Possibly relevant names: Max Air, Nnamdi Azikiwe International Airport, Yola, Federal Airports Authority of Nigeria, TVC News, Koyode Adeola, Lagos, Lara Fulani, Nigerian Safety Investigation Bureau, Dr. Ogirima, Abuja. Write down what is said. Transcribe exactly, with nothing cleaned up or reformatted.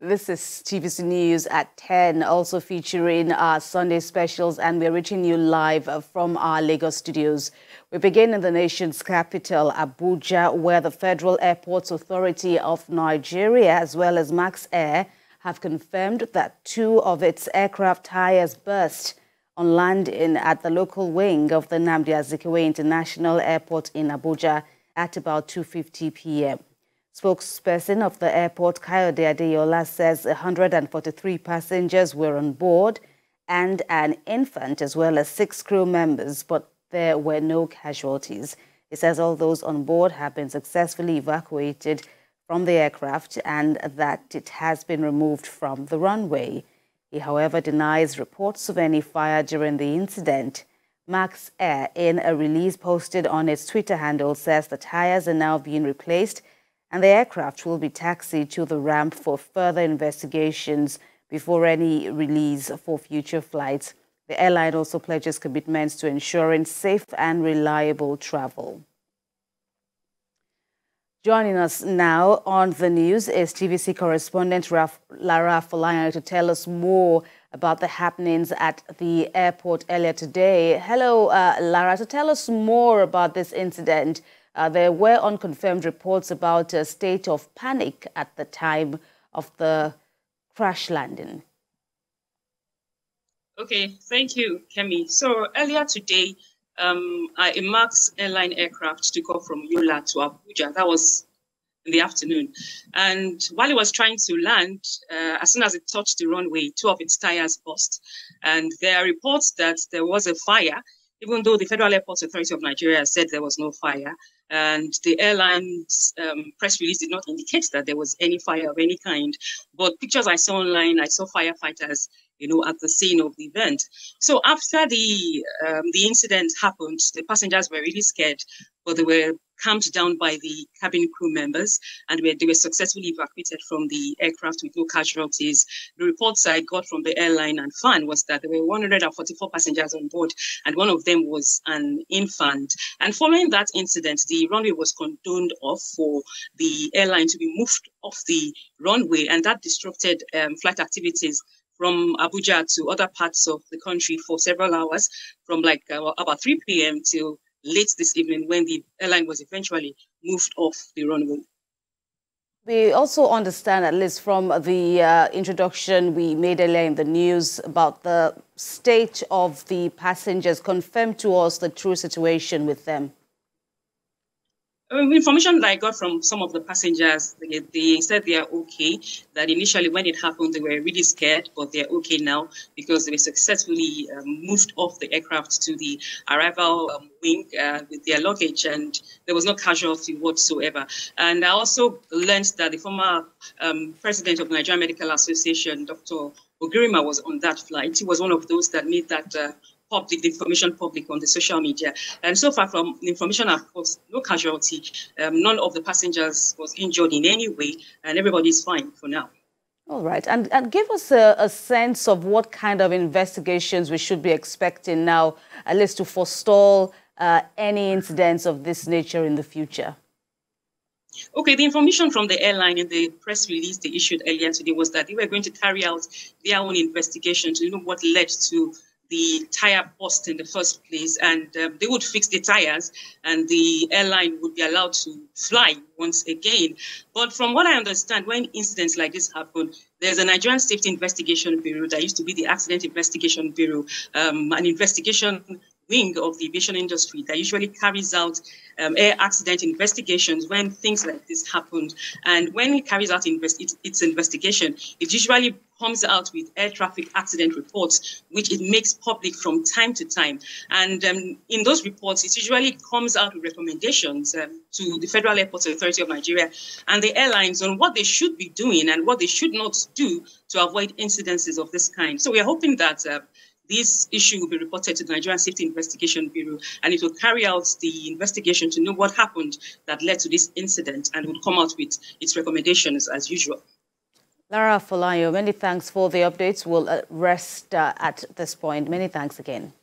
This is T V C News at ten, also featuring our Sunday specials, and we're reaching you live from our Lagos studios. We begin in the nation's capital, Abuja, where the Federal Airports Authority of Nigeria, as well as Max Air, have confirmed that two of its aircraft tires burst on landing at the local wing of the Nnamdi Azikiwe International Airport in Abuja at about two fifty p m Spokesperson of the airport, Koyode Adeola, says one hundred forty-three passengers were on board and an infant as well as six crew members, but there were no casualties. He says all those on board have been successfully evacuated from the aircraft and that it has been removed from the runway. He, however, denies reports of any fire during the incident. Max Air, in a release posted on its Twitter handle, says the tires are now being replaced and the aircraft will be taxied to the ramp for further investigations before any release for future flights. The airline also pledges commitments to ensuring safe and reliable travel. Joining us now on the news is T V C correspondent Lara Fulani to tell us more about the happenings at the airport earlier today. Hello, uh, Lara, to tell us more about this incident. Uh, there were unconfirmed reports about a state of panic at the time of the crash landing. Okay, thank you, Kemi. So earlier today, um, a Max airline aircraft took off from Yola to Abuja. That was in the afternoon. And while it was trying to land, uh, as soon as it touched the runway, two of its tires burst. And there are reports that there was a fire, even though the Federal Airports Authority of Nigeria said there was no fire. And the airline's um, press release did not indicate that there was any fire of any kind. But pictures I saw online, I saw firefighters, you know, at the scene of the event. So after the um, the incident happened, the passengers were really scared, but they were calmed down by the cabin crew members, and they were successfully evacuated from the aircraft with no casualties. The reports I got from the airline and F A N was that there were one hundred forty-four passengers on board, and one of them was an infant. And following that incident, the runway was condoned off for the airline to be moved off the runway, and that disrupted um, flight activities from Abuja to other parts of the country for several hours, from like uh, about three p m till late this evening, when the airline was eventually moved off the runway. We also understand, at least from the uh, introduction we made earlier in the news, about the state of the passengers. Confirm to us the true situation with them. Uh, information that I got from some of the passengers, they, they said they are okay, that initially when it happened, they were really scared, but they're okay now because they were successfully um, moved off the aircraft to the arrival um, wing uh, with their luggage, and there was no casualty whatsoever. And I also learned that the former um, president of Nigerian Medical Association, Doctor Ogirima, was on that flight. He was one of those that made that uh, public, the information public on the social media. And so far from the information, of course, no casualty. Um, none of the passengers was injured in any way, and everybody's fine for now. All right. And, and give us a, a sense of what kind of investigations we should be expecting now, at least to forestall uh, any incidents of this nature in the future. Okay, the information from the airline in the press release they issued earlier today was that they were going to carry out their own investigation to know what led to the tire burst in the first place, and um, they would fix the tires and the airline would be allowed to fly once again. But from what I understand, when incidents like this happen, there's a Nigerian Safety Investigation Bureau that used to be the Accident Investigation Bureau, um, an investigation wing of the aviation industry that usually carries out um, air accident investigations when things like this happened. And when it carries out invest it, its investigation, it usually comes out with air traffic accident reports, which it makes public from time to time. And um, in those reports, it usually comes out with recommendations um, to the Federal Airports Authority of Nigeria and the airlines on what they should be doing and what they should not do to avoid incidences of this kind. So we are hoping that uh, this issue will be reported to the Nigerian Safety Investigation Bureau, and it will carry out the investigation to know what happened that led to this incident and will come out with its recommendations as usual. Lara Fulani, many thanks for the updates. We'll rest uh, at this point. Many thanks again.